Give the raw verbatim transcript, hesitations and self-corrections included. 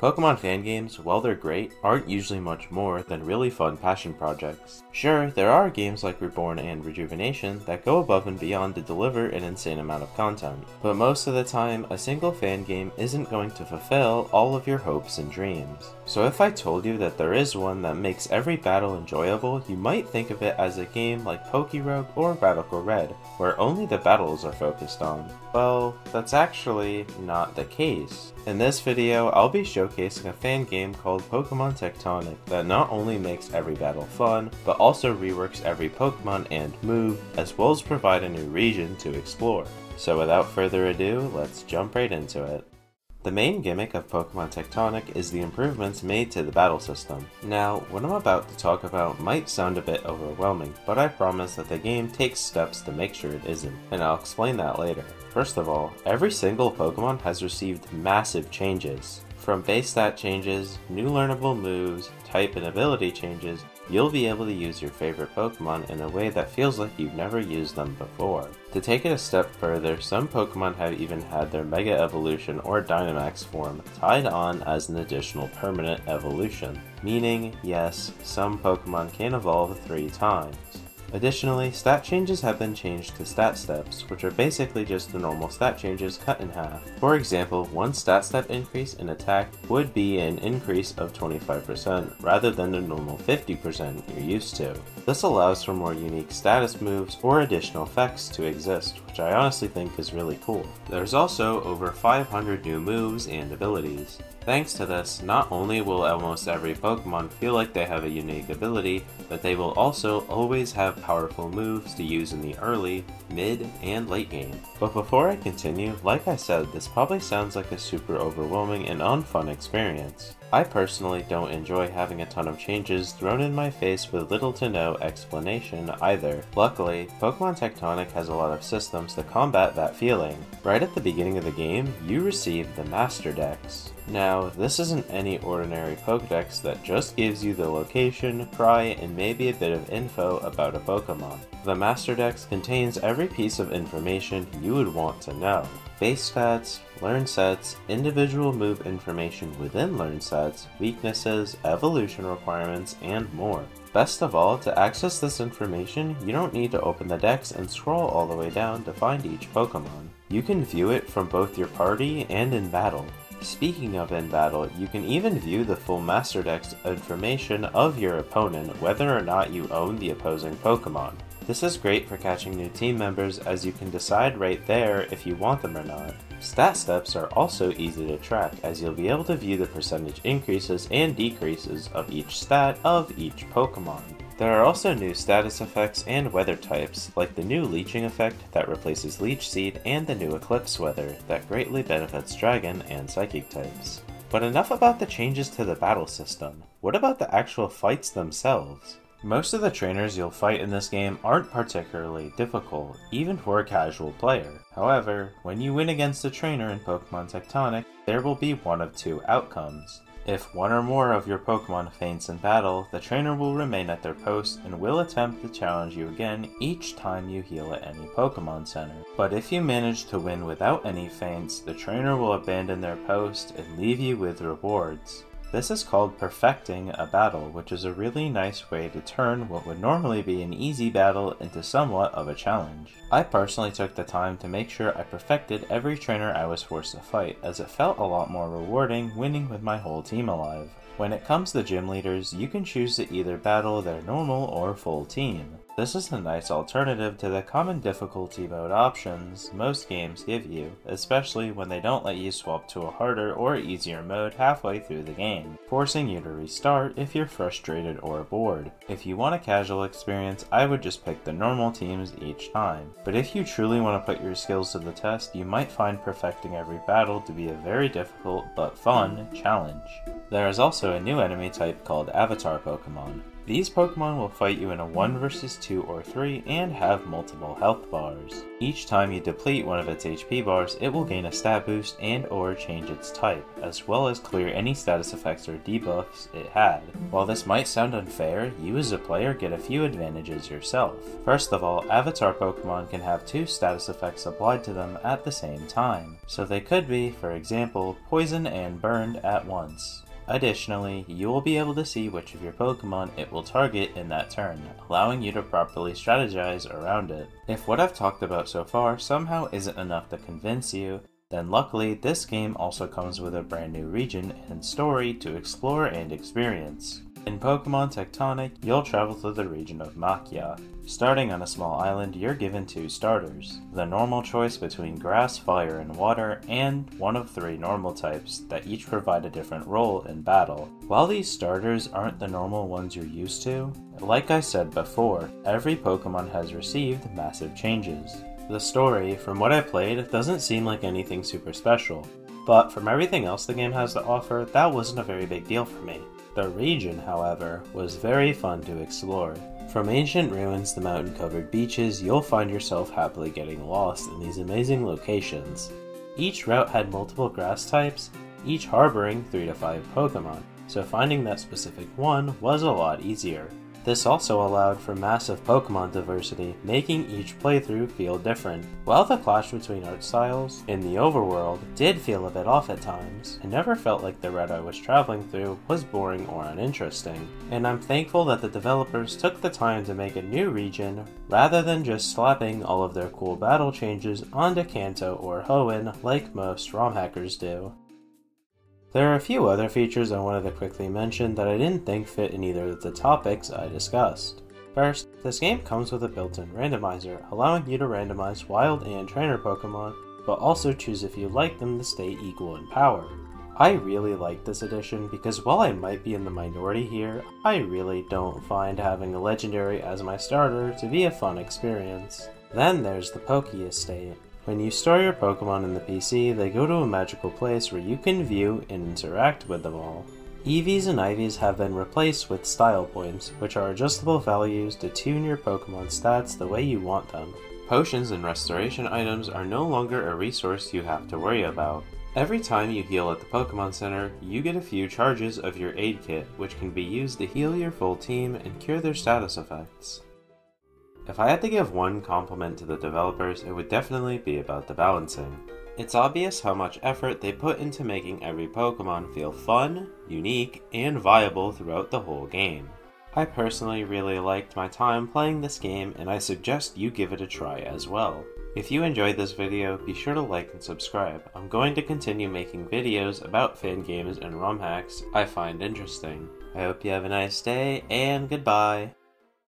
Pokemon fan games, while they're great, aren't usually much more than really fun passion projects. Sure, there are games like Reborn and Rejuvenation that go above and beyond to deliver an insane amount of content, but most of the time, a single fan game isn't going to fulfill all of your hopes and dreams. So if I told you that there is one that makes every battle enjoyable, you might think of it as a game like PokeRogue or Radical Red, where only the battles are focused on. Well, that's actually not the case. In this video, I'll be showcasing Showcasing a fan game called Pokemon Tectonic that not only makes every battle fun, but also reworks every Pokemon and move, as well as provide a new region to explore. So without further ado, let's jump right into it. The main gimmick of Pokemon Tectonic is the improvements made to the battle system. Now, what I'm about to talk about might sound a bit overwhelming, but I promise that the game takes steps to make sure it isn't, and I'll explain that later. First of all, every single Pokemon has received massive changes. From base stat changes, new learnable moves, type and ability changes, you'll be able to use your favorite Pokemon in a way that feels like you've never used them before. To take it a step further, some Pokemon have even had their Mega Evolution or Dynamax form tied on as an additional permanent evolution, meaning, yes, some Pokemon can evolve three times. Additionally, stat changes have been changed to stat steps, which are basically just the normal stat changes cut in half. For example, one stat step increase in attack would be an increase of twenty-five percent rather than the normal fifty percent you're used to. This allows for more unique status moves or additional effects to exist, which I honestly think is really cool. There's also over five hundred new moves and abilities. Thanks to this, not only will almost every Pokemon feel like they have a unique ability, but they will also always have powerful moves to use in the early, mid, and late game. But before I continue, like I said, this probably sounds like a super overwhelming and unfun experience. I personally don't enjoy having a ton of changes thrown in my face with little to no explanation either. Luckily, Pokemon Tectonic has a lot of systems to combat that feeling. Right at the beginning of the game, you receive the Master Dex. Now, this isn't any ordinary Pokedex that just gives you the location, cry, and maybe a bit of info about a Pokemon. The Master Dex contains every piece of information you would want to know. Base stats, learn sets, individual move information within learn sets, weaknesses, evolution requirements, and more. Best of all, to access this information, you don't need to open the dex and scroll all the way down to find each Pokemon. You can view it from both your party and in battle. Speaking of in battle, you can even view the full Master Dex information of your opponent whether or not you own the opposing Pokemon. This is great for catching new team members, as you can decide right there if you want them or not. Stat steps are also easy to track, as you'll be able to view the percentage increases and decreases of each stat of each Pokemon. There are also new status effects and weather types, like the new leeching effect that replaces leech seed and the new eclipse weather that greatly benefits dragon and psychic types. But enough about the changes to the battle system. What about the actual fights themselves? Most of the trainers you'll fight in this game aren't particularly difficult, even for a casual player. However, when you win against a trainer in Pokemon Tectonic, there will be one of two outcomes. If one or more of your Pokemon faints in battle, the trainer will remain at their post and will attempt to challenge you again each time you heal at any Pokemon Center. But if you manage to win without any feints, the trainer will abandon their post and leave you with rewards. This is called perfecting a battle, which is a really nice way to turn what would normally be an easy battle into somewhat of a challenge. I personally took the time to make sure I perfected every trainer I was forced to fight, as it felt a lot more rewarding winning with my whole team alive. When it comes to gym leaders, you can choose to either battle their normal or full team. This is a nice alternative to the common difficulty mode options most games give you, especially when they don't let you swap to a harder or easier mode halfway through the game, forcing you to restart if you're frustrated or bored. If you want a casual experience, I would just pick the normal teams each time. But if you truly want to put your skills to the test, you might find perfecting every battle to be a very difficult but fun challenge. There is also a new enemy type called Avatar Pokémon. These Pokemon will fight you in a one versus two or three and have multiple health bars. Each time you deplete one of its H P bars, it will gain a stat boost and or change its type, as well as clear any status effects or debuffs it had. While this might sound unfair, you as a player get a few advantages yourself. First of all, Avatar Pokemon can have two status effects applied to them at the same time, so they could be, for example, poisoned and burned at once. Additionally, you will be able to see which of your Pokemon it will target in that turn, allowing you to properly strategize around it. If what I've talked about so far somehow isn't enough to convince you, then luckily this game also comes with a brand new region and story to explore and experience. In Pokemon Tectonic, you'll travel through the region of Machia. Starting on a small island, you're given two starters, the normal choice between grass, fire, and water, and one of three normal types that each provide a different role in battle. While these starters aren't the normal ones you're used to, like I said before, every Pokemon has received massive changes. The story, from what I played, doesn't seem like anything super special, but from everything else the game has to offer, that wasn't a very big deal for me. The region, however, was very fun to explore. From ancient ruins to mountain-covered beaches, you'll find yourself happily getting lost in these amazing locations. Each route had multiple grass types, each harboring three to five Pokemon, so finding that specific one was a lot easier. This also allowed for massive Pokemon diversity, making each playthrough feel different. While the clash between art styles in the overworld did feel a bit off at times, I never felt like the route I was traveling through was boring or uninteresting, and I'm thankful that the developers took the time to make a new region rather than just slapping all of their cool battle changes onto Kanto or Hoenn like most ROM hackers do. There are a few other features I wanted to quickly mention that I didn't think fit in either of the topics I discussed. First, this game comes with a built-in randomizer, allowing you to randomize wild and trainer Pokemon, but also choose if you like them to stay equal in power. I really like this addition because while I might be in the minority here, I really don't find having a legendary as my starter to be a fun experience. Then there's the Poke Estate. When you store your Pokemon in the P C, they go to a magical place where you can view and interact with them all. E Vs and I Vs have been replaced with style points, which are adjustable values to tune your Pokemon stats the way you want them. Potions and restoration items are no longer a resource you have to worry about. Every time you heal at the Pokemon Center, you get a few charges of your aid kit, which can be used to heal your full team and cure their status effects. If I had to give one compliment to the developers, it would definitely be about the balancing. It's obvious how much effort they put into making every Pokemon feel fun, unique, and viable throughout the whole game. I personally really liked my time playing this game, and I suggest you give it a try as well. If you enjoyed this video, be sure to like and subscribe. I'm going to continue making videos about fan games and ROM hacks I find interesting. I hope you have a nice day, and goodbye!